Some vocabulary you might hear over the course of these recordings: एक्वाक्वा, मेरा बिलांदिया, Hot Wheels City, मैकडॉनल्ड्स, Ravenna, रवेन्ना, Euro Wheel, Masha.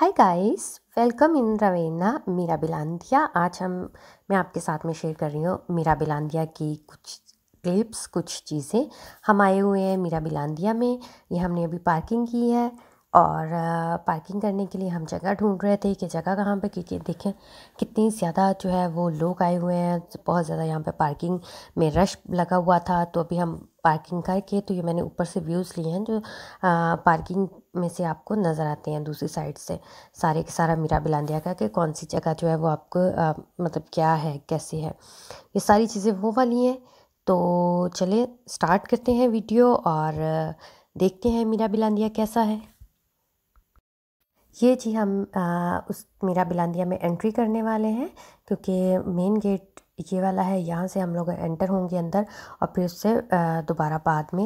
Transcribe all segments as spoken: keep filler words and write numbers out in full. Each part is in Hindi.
हाय गाइस, वेलकम इन रवेन्ना मेरा बिलांदिया। आज हम मैं आपके साथ में शेयर कर रही हूँ मेरा बिलांदिया की कुछ क्लिप्स, कुछ चीज़ें। हम आए हुए हैं मेरा बिलांदिया में। ये हमने अभी पार्किंग की है और पार्किंग करने के लिए हम जगह ढूंढ रहे थे कि जगह कहाँ पे, क्योंकि देखें कितनी ज़्यादा जो है वो लोग आए हुए हैं। बहुत ज़्यादा यहाँ पे पार्किंग में रश लगा हुआ था। तो अभी हम पार्किंग करके, तो ये मैंने ऊपर से व्यूज़ लिए हैं जो आ, पार्किंग में से आपको नज़र आते हैं दूसरी साइड से सारे के सारा मेरा बिलांदिया का, कि कौन सी जगह जो है वो आपको आ, मतलब क्या है, कैसे है, ये सारी चीज़ें वो वाली हैं। तो चले स्टार्ट करते हैं वीडियो और देखते हैं मेरा बिलांदिया कैसा है। ये जी हम आ, उस मेरा बिलांदिया में एंट्री करने वाले हैं, क्योंकि मेन गेट ये वाला है। यहाँ से हम लोग एंटर होंगे अंदर और फिर उससे दोबारा बाद में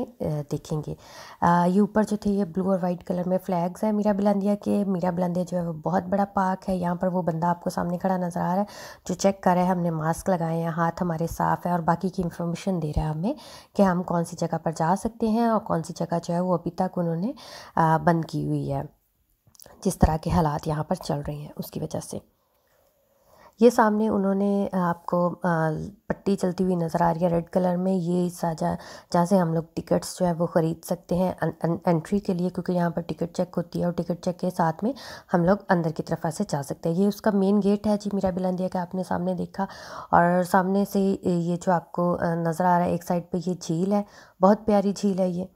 देखेंगे। आ, ये ऊपर जो थे ये ब्लू और वाइट कलर में फ्लैग्स है मेरा बिलांदिया के। मेरा बिलांदिया जो है वो बहुत बड़ा पार्क है। यहाँ पर वो बंदा आपको सामने खड़ा नज़र आ रहा है जो चेक कर रहा है, हमने मास्क लगाए हैं, हाथ हमारे साफ़ है और बाकी की इंफॉर्मेशन दे रहा है हमें कि हम कौन सी जगह पर जा सकते हैं और कौन सी जगह जो है वो अभी तक उन्होंने बंद की हुई है, जिस तरह के हालात यहाँ पर चल रहे हैं उसकी वजह से। ये सामने उन्होंने आपको पट्टी चलती हुई नज़र आ रही है रेड कलर में। ये साझा जहाँ से हम लोग टिकट्स जो है वो ख़रीद सकते हैं अं, अं, एंट्री के लिए, क्योंकि यहाँ पर टिकट चेक होती है और टिकट चेक के साथ में हम लोग अंदर की तरफ ऐसे जा सकते हैं। ये उसका मेन गेट है जी मेरा बिलांदिया का, आपने सामने देखा। और सामने से ये जो आपको नज़र आ रहा है, एक साइड पर ये झील है, बहुत प्यारी झील है ये।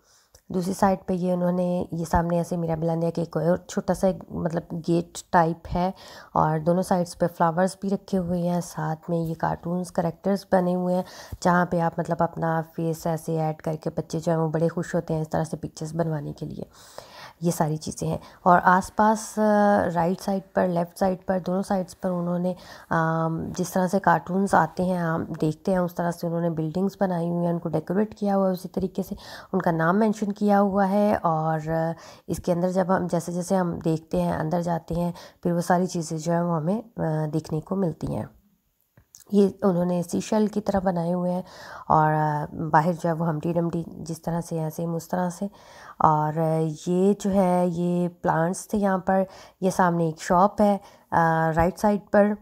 दूसरी साइड पे ये उन्होंने ये सामने ऐसे मेरा बिलांदिया के एक और छोटा सा मतलब गेट टाइप है और दोनों साइड्स पे फ्लावर्स भी रखे हुए हैं। साथ में ये कार्टून्स करेक्टर्स बने हुए हैं जहाँ पे आप मतलब अपना फेस ऐसे ऐड करके बच्चे जो हैं वो बड़े खुश होते हैं इस तरह से पिक्चर्स बनवाने के लिए। ये सारी चीज़ें हैं और आसपास राइट साइड पर, लेफ़्ट साइड पर, दोनों साइड्स पर उन्होंने जिस तरह से कार्टून्स आते हैं हम देखते हैं उस तरह से उन्होंने बिल्डिंग्स बनाई हुई हैं, उनको डेकोरेट किया हुआ है, उसी तरीके से उनका नाम मेंशन किया हुआ है। और इसके अंदर जब हम जैसे जैसे हम देखते हैं, अंदर जाते हैं, फिर वो सारी चीज़ें जो हैं वो हमें देखने को मिलती हैं। ये उन्होंने सीशेल की तरह बनाए हुए हैं और बाहर जो है वो हम्टी डम्टी जिस तरह से ऐसे उस तरह से। और ये जो है ये प्लांट्स थे यहाँ पर। ये सामने एक शॉप है राइट साइड पर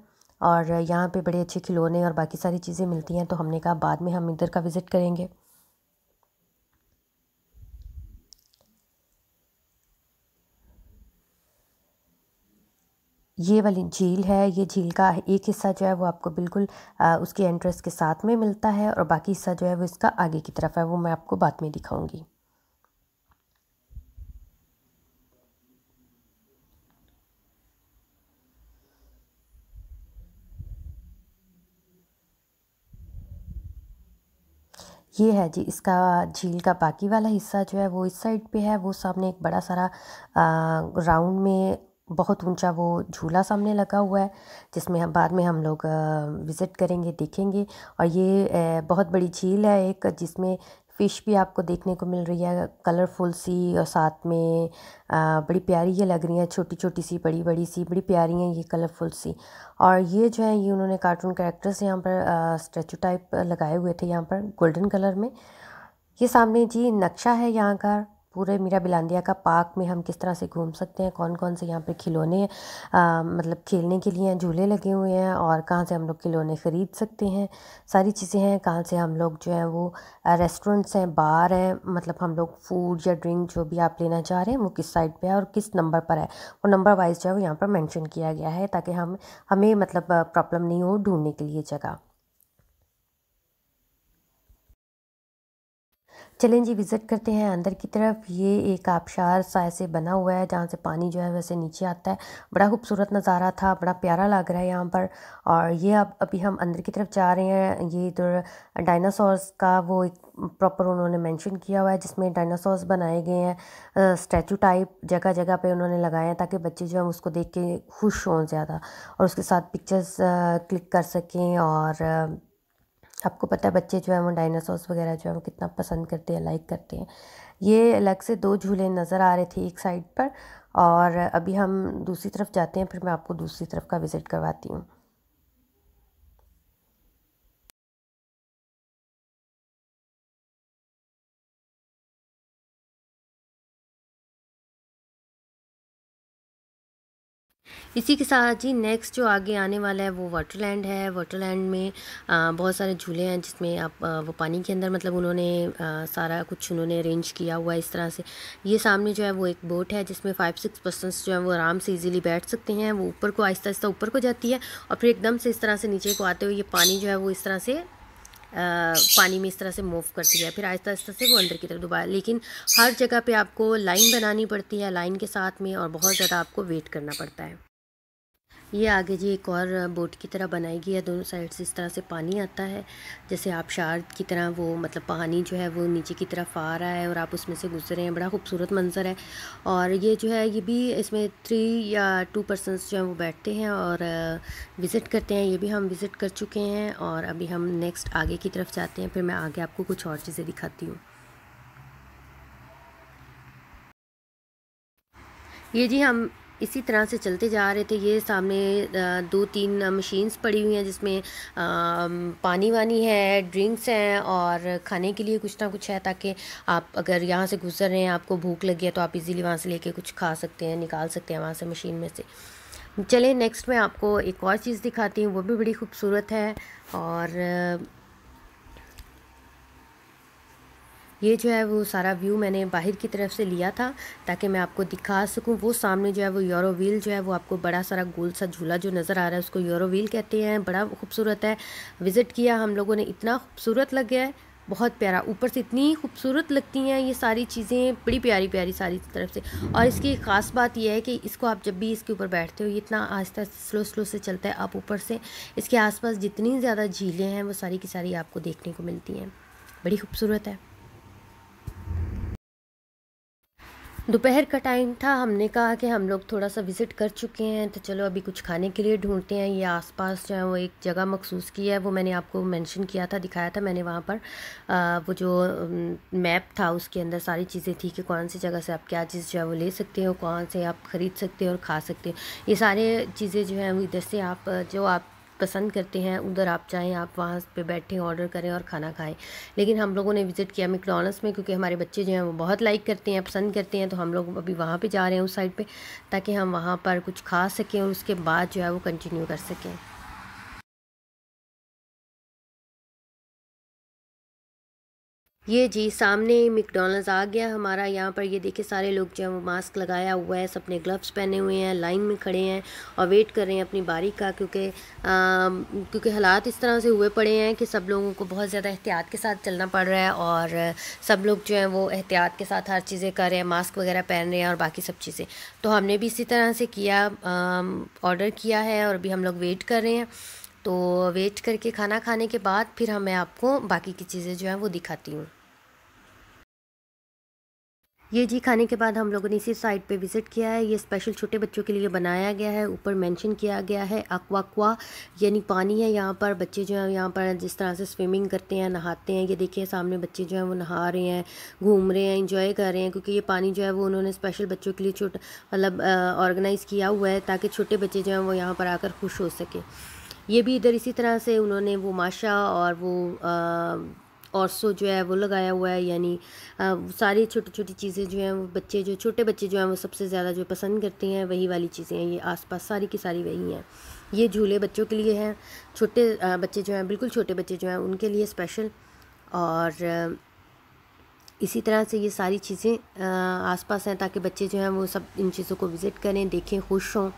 और यहाँ पे बड़े अच्छे खिलौने और बाकी सारी चीज़ें मिलती हैं। तो हमने कहा बाद में हम इधर का विज़िट करेंगे। ये वाली झील है। ये झील का एक हिस्सा जो है वो आपको बिल्कुल आ, उसके एंट्रेंस के साथ में मिलता है और बाकी हिस्सा जो है वो इसका आगे की तरफ है, वो मैं आपको बाद में दिखाऊंगी। ये है जी इसका झील का बाकी वाला हिस्सा जो है वो इस साइड पे है। वो सामने एक बड़ा सारा राउंड में बहुत ऊंचा वो झूला सामने लगा हुआ है, जिसमें हम बाद में हम लोग विज़िट करेंगे, देखेंगे। और ये बहुत बड़ी झील है एक, जिसमें फ़िश भी आपको देखने को मिल रही है, कलरफुल सी, और साथ में बड़ी प्यारी ये लग रही है, छोटी छोटी सी, बड़ी बड़ी सी, बड़ी प्यारी हैं ये कलरफुल सी। और ये जो है ये उन्होंने कार्टून कैरेक्टर्स यहाँ पर स्टैचू टाइप लगाए हुए थे यहाँ पर गोल्डन कलर में। ये सामने जी नक्शा है यहाँ का, पूरे मेरा बिलांदिया का पार्क में हम किस तरह से घूम सकते हैं, कौन कौन से यहाँ पे खिलौने आ, मतलब खेलने के लिए झूले लगे हुए हैं और कहाँ से हम लोग खिलौने ख़रीद सकते हैं, सारी चीज़ें हैं। कहाँ से हम लोग जो है वो रेस्टोरेंट्स हैं, बार हैं, मतलब हम लोग फूड या ड्रिंक जो भी आप लेना चाह रहे हैं वो किस साइड पर है और किस नंबर पर है, वो नंबर वाइज जो है वो यहाँ पर मैंशन किया गया है, ताकि हम हमें मतलब प्रॉब्लम नहीं हो ढूँढने के लिए जगह। चलें जी विज़िट करते हैं अंदर की तरफ। ये एक आबशार सा ऐसे बना हुआ है जहाँ से पानी जो है वैसे नीचे आता है। बड़ा खूबसूरत नज़ारा था, बड़ा प्यारा लग रहा है यहाँ पर। और ये अब अभी हम अंदर की तरफ जा रहे हैं। ये इधर डायनासोर्स का वो एक प्रॉपर उन्होंने मेंशन किया हुआ है, जिसमें डायनासोर्स बनाए गए हैं स्टैचू टाइप, जगह जगह पे उन्होंने लगाए हैं, ताकि बच्चे जो है उसको देख के खुश हों ज़्यादा और उसके साथ पिक्चर्स क्लिक कर सकें। और आपको पता है बच्चे जो है वो डायनासोर्स वगैरह जो है वो कितना पसंद करते हैं, लाइक करते हैं। ये अलग से दो झूले नज़र आ रहे थे एक साइड पर, और अभी हम दूसरी तरफ जाते हैं, फिर मैं आपको दूसरी तरफ का विज़िट करवाती हूँ। इसी के साथ जी नेक्स्ट जो आगे आने वाला है वो वाटरलैंड है। वाटरलैंड में बहुत सारे झूले हैं जिसमें आप वो पानी के अंदर मतलब उन्होंने सारा कुछ उन्होंने अरेंज किया हुआ है इस तरह से। ये सामने जो है वो एक बोट है जिसमें फाइव सिक्स पर्सनस जो है वो आराम से इजीली बैठ सकते हैं। वो ऊपर को आहिस्ता आहिस्ता ऊपर को जाती है और फिर एकदम से इस तरह से नीचे को आते हुए ये पानी जो है वो इस तरह से आ, पानी में इस तरह से मूव करती है, फिर आहिस्ता आहिस्ता से वो अंदर की तरफ दोबारा। लेकिन हर जगह पे आपको लाइन बनानी पड़ती है लाइन के साथ में, और बहुत ज़्यादा आपको वेट करना पड़ता है। ये आगे जी एक और बोट की तरह बनाई गई है, दोनों साइड से इस तरह से पानी आता है जैसे आप शार्क की तरह, वो मतलब पानी जो है वो नीचे की तरफ आ रहा है और आप उसमें से गुजर रहे हैं। बड़ा खूबसूरत मंजर है। और ये जो है ये भी इसमें थ्री या टू पर्सनस जो है वो बैठते हैं और विज़िट करते हैं। ये भी हम विज़िट कर चुके हैं और अभी हम नेक्स्ट आगे की तरफ जाते हैं, फिर मैं आगे आपको कुछ और चीज़ें दिखाती हूँ। ये जी हम इसी तरह से चलते जा रहे थे। ये सामने दो तीन मशीन्स पड़ी हुई हैं जिसमें पानी वानी है, ड्रिंक्स हैं और खाने के लिए कुछ ना कुछ है, ताकि आप अगर यहाँ से गुजर रहे हैं आपको भूख लगी है तो आप इजीली वहाँ से लेके कुछ खा सकते हैं, निकाल सकते हैं वहाँ से मशीन में से। चले नेक्स्ट मैं आपको एक और चीज़ दिखाती हूँ, वो भी बड़ी खूबसूरत है। और ये जो है वो सारा व्यू मैंने बाहर की तरफ से लिया था ताकि मैं आपको दिखा सकूं। वो सामने जो है वो यूरो व्हील जो है वो आपको बड़ा सारा गोल सा झूला जो नज़र आ रहा है उसको यूरो व्हील कहते हैं। बड़ा खूबसूरत है, विज़िट किया हम लोगों ने, इतना खूबसूरत लग गया है, बहुत प्यारा। ऊपर से इतनी खूबसूरत लगती हैं ये सारी चीज़ें, बड़ी प्यारी प्यारी सारी तरफ से। और इसकी ख़ास बात यह है कि इसको आप जब भी इसके ऊपर बैठते हो ये इतना आहिस्ता स्लो स्लो से चलता है आप ऊपर से। इसके आसपास जितनी ज़्यादा झीलें हैं वो सारी की सारी आपको देखने को मिलती हैं, बड़ी खूबसूरत है। दोपहर का टाइम था, हमने कहा कि हम लोग थोड़ा सा विज़िट कर चुके हैं तो चलो अभी कुछ खाने के लिए ढूंढते हैं। ये आसपास जो है वो एक जगह मखसूस की है, वो मैंने आपको मेंशन किया था, दिखाया था मैंने वहाँ पर। आ, वो जो मैप था उसके अंदर सारी चीज़ें थी कि कौन सी जगह से आप क्या चीज़ जो है वो ले सकते हो, कौन से आप ख़रीद सकते हो और खा सकते हो। ये सारे चीज़ें जो हैं वो इधर से आप जो आप पसंद करते हैं उधर आप चाहें आप वहाँ पे बैठें, ऑर्डर करें और खाना खाएं। लेकिन हम लोगों ने विज़िट किया मैकडॉनल्ड्स में, क्योंकि हमारे बच्चे जो हैं वो बहुत लाइक करते हैं, पसंद करते हैं, तो हम लोग अभी वहाँ पे जा रहे हैं उस साइड पे, ताकि हम वहाँ पर कुछ खा सकें और उसके बाद जो है वो कंटिन्यू कर सकें। ये जी सामने मैकडॉनल्ड्स आ गया हमारा। यहाँ पर ये देखिए सारे लोग जो है वो मास्क लगाया हुआ है, सबने ग्लव्स पहने हुए हैं, लाइन में खड़े हैं और वेट कर रहे हैं अपनी बारी का, क्योंकि क्योंकि हालात इस तरह से हुए पड़े हैं कि सब लोगों को बहुत ज़्यादा एहतियात के साथ चलना पड़ रहा है और सब लोग जो है वो एहतियात के साथ हर चीज़ें कर रहे हैं, मास्क वगैरह पहन रहे हैं और बाकी सब चीज़ें। तो हमने भी इसी तरह से किया, ऑर्डर किया है और अभी हम लोग वेट कर रहे हैं। तो वेट करके खाना खाने के बाद फिर हम मैं आपको बाकी की चीज़ें जो हैं वो दिखाती हूँ। ये जी खाने के बाद हम लोगों ने इसी साइड पे विज़िट किया है। ये स्पेशल छोटे बच्चों के लिए बनाया गया है, ऊपर मेंशन किया गया है एक्वाक्वा, यानी पानी है। यहाँ पर बच्चे जो हैं यहाँ पर जिस तरह से स्विमिंग करते हैं, नहाते हैं। ये देखिए सामने बच्चे जो हैं वो नहा रहे हैं, घूम रहे हैं, इंजॉय कर रहे हैं, क्योंकि ये पानी जो है वो उन्होंने स्पेशल बच्चों के लिए छोटा मतलब ऑर्गेनाइज़ किया हुआ है ताकि छोटे बच्चे जो हैं वो यहाँ पर आकर खुश हो सके। ये भी इधर इसी तरह से उन्होंने वो माशा और वो ऑर्सो जो है वो लगाया हुआ है, यानी सारी छोटी छोटी चीज़ें जो हैं वो बच्चे जो छोटे बच्चे जो हैं वो सबसे ज़्यादा जो पसंद करते हैं वही वाली चीज़ें हैं। ये आसपास सारी की सारी वही हैं। ये झूले बच्चों के लिए हैं, छोटे बच्चे जो हैं बिल्कुल छोटे बच्चे जो हैं उनके लिए स्पेशल। और इसी तरह से ये सारी चीज़ें आसपास हैं ताकि बच्चे जो हैं वो सब इन चीज़ों को विज़िट करें, देखें, खुश हों।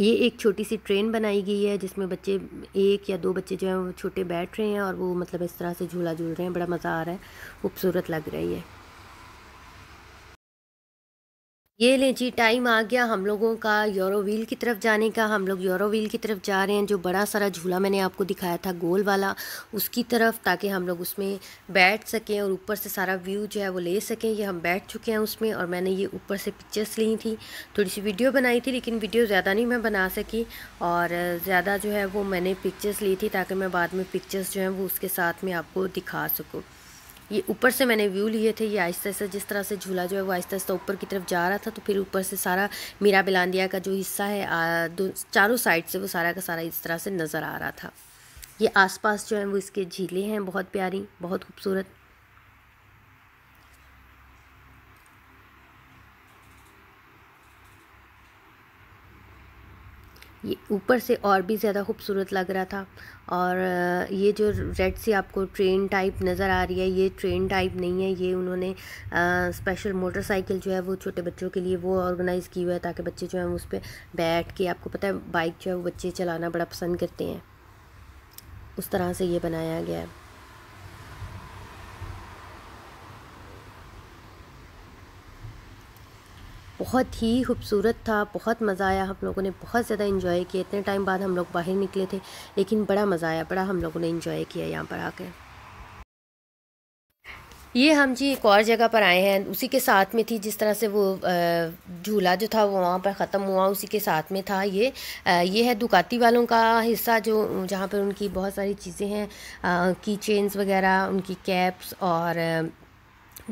ये एक छोटी सी ट्रेन बनाई गई है जिसमें बच्चे एक या दो बच्चे जो हैं वो छोटे बैठ रहे हैं और वो मतलब इस तरह से झूला झूल रहे हैं। बड़ा मज़ा आ रहा है, खूबसूरत लग रही है। ये ले जी टाइम आ गया हम लोगों का यूरो व्हील की तरफ जाने का। हम लोग यूरो व्हील की तरफ जा रहे हैं, जो बड़ा सारा झूला मैंने आपको दिखाया था गोल वाला, उसकी तरफ, ताकि हम लोग उसमें बैठ सकें और ऊपर से सारा व्यू जो है वो ले सकें। ये हम बैठ चुके हैं उसमें और मैंने ये ऊपर से पिक्चर्स ली थी, थोड़ी सी वीडियो बनाई थी, लेकिन वीडियो ज़्यादा नहीं मैं बना सकी और ज़्यादा जो है वो मैंने पिक्चर्स ली थी ताकि मैं बाद में पिक्चर्स जो हैं वो उसके साथ में आपको दिखा सकूँ। ये ऊपर से मैंने व्यू लिए थे। ये आहिस्ता आहिस्ता जिस तरह से झूला जो है वो आहिस्ता आहिस्ता ऊपर की तरफ जा रहा था, तो फिर ऊपर से सारा मीरा बिलांडिया का जो हिस्सा है आ, दो चारों साइड से वो सारा का सारा इस तरह से नज़र आ रहा था। ये आसपास जो है वो इसके झीलें हैं, बहुत प्यारी, बहुत खूबसूरत। ये ऊपर से और भी ज़्यादा खूबसूरत लग रहा था। और ये जो रेड सी आपको ट्रेन टाइप नज़र आ रही है, ये ट्रेन टाइप नहीं है, ये उन्होंने आ, स्पेशल मोटरसाइकिल जो है वो छोटे बच्चों के लिए वो ऑर्गेनाइज़ की हुआ है ताकि बच्चे जो हैं उस पर बैठ के, आपको पता है बाइक जो है वो बच्चे चलाना बड़ा पसंद करते हैं, उस तरह से ये बनाया गया है। बहुत ही खूबसूरत था, बहुत मज़ा आया, हम लोगों ने बहुत ज़्यादा इन्जॉय किया। इतने टाइम बाद हम लोग बाहर निकले थे लेकिन बड़ा मज़ा आया, बड़ा हम लोगों ने इन्जॉय किया यहाँ पर आकर। ये हम जी एक और जगह पर आए हैं, उसी के साथ में थी, जिस तरह से वो झूला जो था वो वहाँ पर ख़त्म हुआ उसी के साथ में था ये। ये है दुकाती वालों का हिस्सा जो जहाँ पर उनकी बहुत सारी चीज़ें हैं, की चेन्स वग़ैरह, उनकी कैप्स और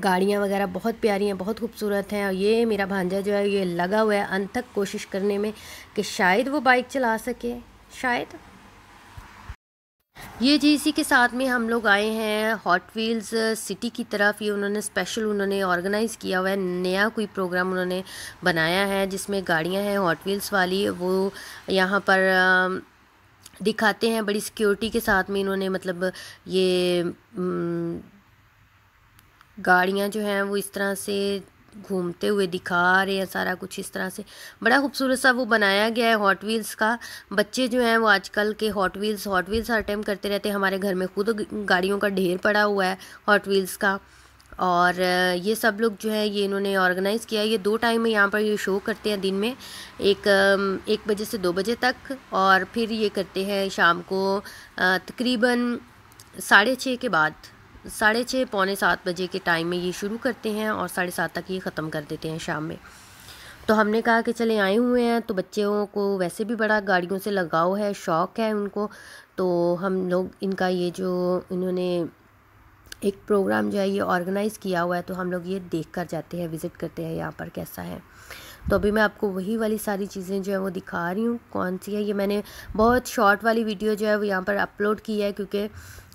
गाड़ियाँ वगैरह बहुत प्यारी हैं, बहुत खूबसूरत हैं। और ये मेरा भांजा जो है ये लगा हुआ है अनथक कोशिश करने में कि शायद वो बाइक चला सके, शायद। ये जी इसी के साथ में हम लोग आए हैं हॉट व्हील्स सिटी की तरफ। ये उन्होंने स्पेशल उन्होंने ऑर्गेनाइज़ किया हुआ है, नया कोई प्रोग्राम उन्होंने बनाया है जिसमें गाड़ियां हैं हॉट व्हील्स वाली, वो यहाँ पर दिखाते हैं। बड़ी सिक्योरिटी के साथ में इन्होंने, मतलब ये गाड़ियां जो हैं वो इस तरह से घूमते हुए दिखा रहे हैं, सारा कुछ इस तरह से बड़ा खूबसूरत सा वो बनाया गया है हॉट व्हील्स का। बच्चे जो हैं वो आजकल के हॉट व्हील्स हॉट व्हील्स हर टाइम करते रहते हैं। हमारे घर में खुद गाड़ियों का ढेर पड़ा हुआ है हॉट व्हील्स का। और ये सब लोग जो है ये इन्होंने ऑर्गेनाइज़ किया। ये दो टाइम में यहाँ पर ये शो करते हैं, दिन में एक एक बजे से दो बजे तक, और फिर ये करते हैं शाम को तकरीबन साढ़े छः के बाद, साढ़े छः पौने सात बजे के टाइम में ये शुरू करते हैं और साढ़े सात तक ये ख़त्म कर देते हैं शाम में। तो हमने कहा कि चले आए हुए हैं, तो बच्चों को वैसे भी बड़ा गाड़ियों से लगाव है, शौक़ है उनको, तो हम लोग इनका ये जो इन्होंने एक प्रोग्राम जो है ये ऑर्गेनाइज़ किया हुआ है, तो हम लोग ये देख कर जाते हैं, विज़िट करते हैं यहाँ पर कैसा है। तो अभी मैं आपको वही वाली सारी चीज़ें जो है वो दिखा रही हूँ। कौन सी है ये, मैंने बहुत शॉर्ट वाली वीडियो जो है वो यहाँ पर अपलोड की है क्योंकि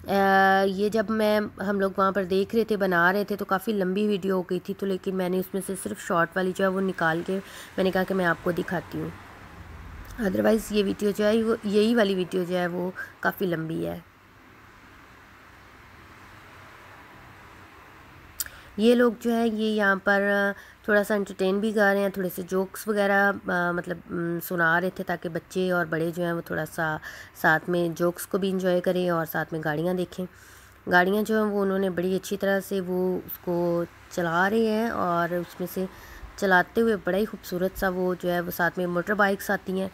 ये जब मैं हम लोग वहाँ पर देख रहे थे, बना रहे थे, तो काफ़ी लंबी वीडियो हो गई थी, तो लेकिन मैंने उसमें से सिर्फ शॉर्ट वाली जो है वो निकाल के मैंने कहा कि मैं आपको दिखाती हूँ। अदरवाइज़ ये वीडियो जो है वो, यही वाली वीडियो जो है वो काफ़ी लंबी है। ये लोग जो है ये यहाँ पर थोड़ा सा एंटरटेन भी कर रहे हैं, थोड़े से जोक्स वगैरह मतलब सुना रहे थे ताकि बच्चे और बड़े जो हैं वो थोड़ा सा साथ में जोक्स को भी इंजॉय करें और साथ में गाड़ियाँ देखें। गाड़ियाँ जो हैं वो उन्होंने बड़ी अच्छी तरह से वो उसको चला रहे हैं और उसमें से चलाते हुए बड़ा ही खूबसूरत सा वो जो है वो, साथ में मोटर बाइक्स आती हैं।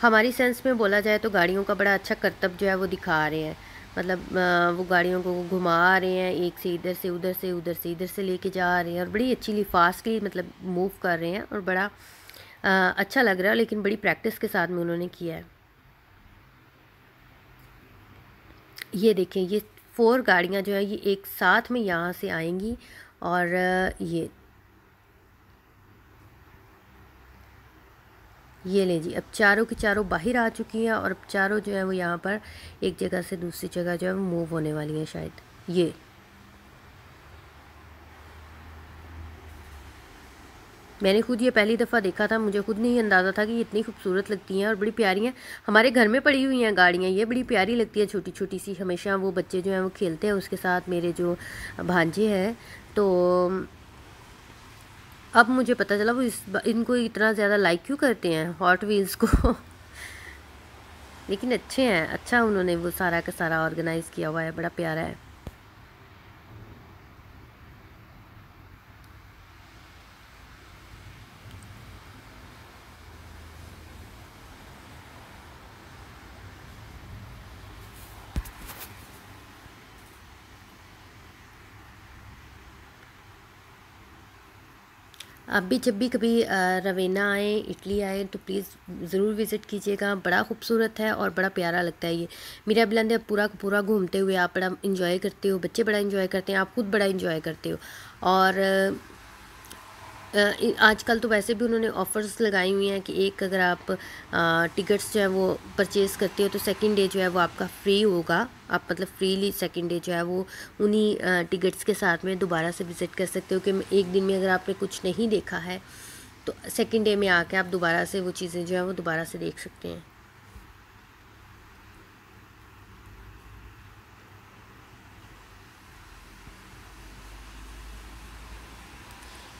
हमारी सेंस में बोला जाए तो गाड़ियों का बड़ा अच्छा करतब जो है वो दिखा रहे हैं, मतलब वो गाड़ियों को घुमा रहे हैं, एक से इधर से उधर से उधर से इधर से लेके जा रहे हैं और बड़ी अच्छी फास्टली मतलब मूव कर रहे हैं और बड़ा आ, अच्छा लग रहा है, लेकिन बड़ी प्रैक्टिस के साथ में उन्होंने किया है। ये देखें, ये फोर गाड़ियाँ जो है ये एक साथ में यहाँ से आएंगी और ये ये ले जी, अब चारों की चारों बाहर आ चुकी हैं और अब चारों जो है वो यहाँ पर एक जगह से दूसरी जगह जो है वो मूव होने वाली है शायद। ये मैंने खुद ये पहली दफ़ा देखा था, मुझे खुद नहीं अंदाज़ा था कि ये इतनी खूबसूरत लगती हैं और बड़ी प्यारी हैं। हमारे घर में पड़ी हुई हैं गाड़ियाँ, ये बड़ी प्यारी लगती है, छोटी छोटी सी, हमेशा वो बच्चे जो हैं वो खेलते हैं उसके साथ, मेरे जो भांजे हैं। तो अब मुझे पता चला वो इस इनको इतना ज़्यादा लाइक क्यों करते हैं हॉट व्हील्स को लेकिन अच्छे हैं, अच्छा उन्होंने वो सारा का सारा ऑर्गेनाइज़ किया हुआ है, बड़ा प्यारा है। आप भी जब भी कभी रवेना आए, इटली आए, तो प्लीज़ ज़रूर विज़िट कीजिएगा, बड़ा खूबसूरत है और बड़ा प्यारा लगता है। ये मेरा बुलंद आप पूरा पूरा घूमते हुए आप बड़ा इन्जॉय करते हो, बच्चे बड़ा इन्जॉय करते हैं, आप खुद बड़ा इन्जॉय करते हो। और आजकल तो वैसे भी उन्होंने ऑफ़र्स लगाई हुई हैं कि एक अगर आप टिकट्स जो है वो परचेज़ करते हो तो सेकंड डे जो है वो आपका फ्री होगा। आप मतलब फ्रीली सेकंड डे जो है वो उन्हीं टिकट्स के साथ में दोबारा से विज़िट कर सकते हो कि एक दिन में अगर आपने कुछ नहीं देखा है तो सेकंड डे में आके आप दोबारा से वो चीज़ें जो है वो दोबारा से देख सकते हैं।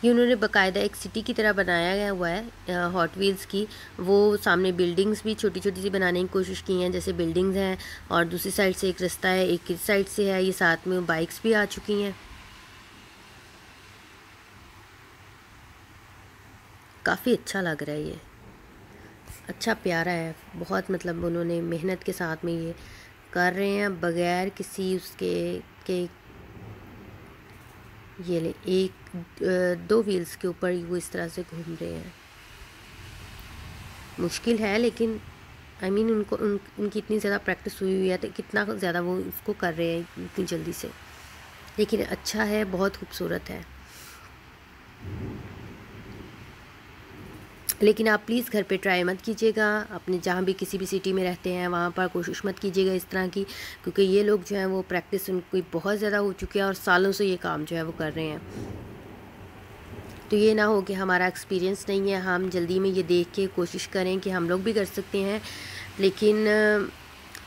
ये उन्होंने बकायदा एक सिटी की तरह बनाया गया हुआ है हॉट व्हील्स की। वो सामने बिल्डिंग्स भी छोटी छोटी सी बनाने की कोशिश की हैं, जैसे बिल्डिंग्स हैं और दूसरी साइड से एक रास्ता है, एक इस साइड से है। ये साथ में बाइक्स भी आ चुकी हैं। काफ़ी अच्छा लग रहा है ये, अच्छा प्यारा है बहुत। मतलब उन्होंने मेहनत के साथ में ये कर रहे हैं बगैर किसी उसके के। ये ले एक दो व्हील्स के ऊपर वो इस तरह से घूम रहे हैं। मुश्किल है लेकिन आई I मीन mean, उनको उन, उनकी इतनी ज़्यादा प्रैक्टिस हुई हुई है तो कितना ज़्यादा वो उसको कर रहे हैं इतनी जल्दी से। लेकिन अच्छा है, बहुत खूबसूरत है। लेकिन आप प्लीज़ घर पे ट्राई मत कीजिएगा। अपने जहाँ भी किसी भी सिटी में रहते हैं वहाँ पर कोशिश मत कीजिएगा इस तरह की, क्योंकि ये लोग जो हैं वो प्रैक्टिस उनकी बहुत ज़्यादा हो चुकी है और सालों से ये काम जो है वो कर रहे हैं। तो ये ना हो कि हमारा एक्सपीरियंस नहीं है, हम जल्दी में ये देख के कोशिश करें कि हम लोग भी कर सकते हैं, लेकिन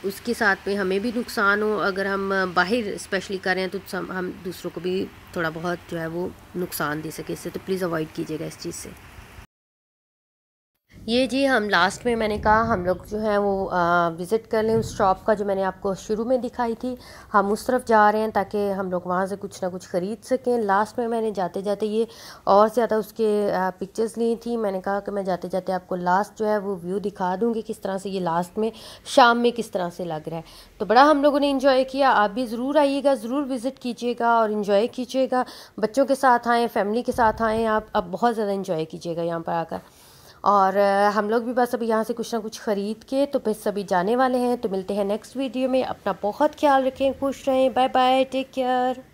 उसके साथ में हमें भी नुकसान हो। अगर हम बाहर स्पेशली करें तो हम दूसरों को भी थोड़ा बहुत जो है वो नुकसान दे सके इससे। तो प्लीज़ अवॉइड कीजिएगा इस चीज़ से। ये जी हम लास्ट में मैंने कहा हम लोग जो है वो आ, विज़िट कर लें उस शॉप का जो मैंने आपको शुरू में दिखाई थी। हम उस तरफ जा रहे हैं ताकि हम लोग वहाँ से कुछ ना कुछ ख़रीद सकें। लास्ट में मैंने जाते जाते ये और ज़्यादा उसके पिक्चर्स ली थी। मैंने कहा कि मैं जाते जाते आपको लास्ट जो है वो व्यू दिखा दूँगी किस तरह से ये लास्ट में शाम में किस तरह से लग रहा है। तो बड़ा हम लोगों ने इन्जॉय किया। आप भी ज़रूर आइएगा, ज़रूर विज़िट कीजिएगा और इन्जॉय कीजिएगा। बच्चों के साथ आएँ, फैमिली के साथ आएँ, आप आप बहुत ज़्यादा इन्जॉय कीजिएगा यहाँ पर आकर। और हम लोग भी बस अभी यहाँ से कुछ ना कुछ ख़रीद के तो फिर सभी जाने वाले हैं। तो मिलते हैं नेक्स्ट वीडियो में। अपना बहुत ख्याल रखें, खुश रहें, बाय बाय, टेक केयर।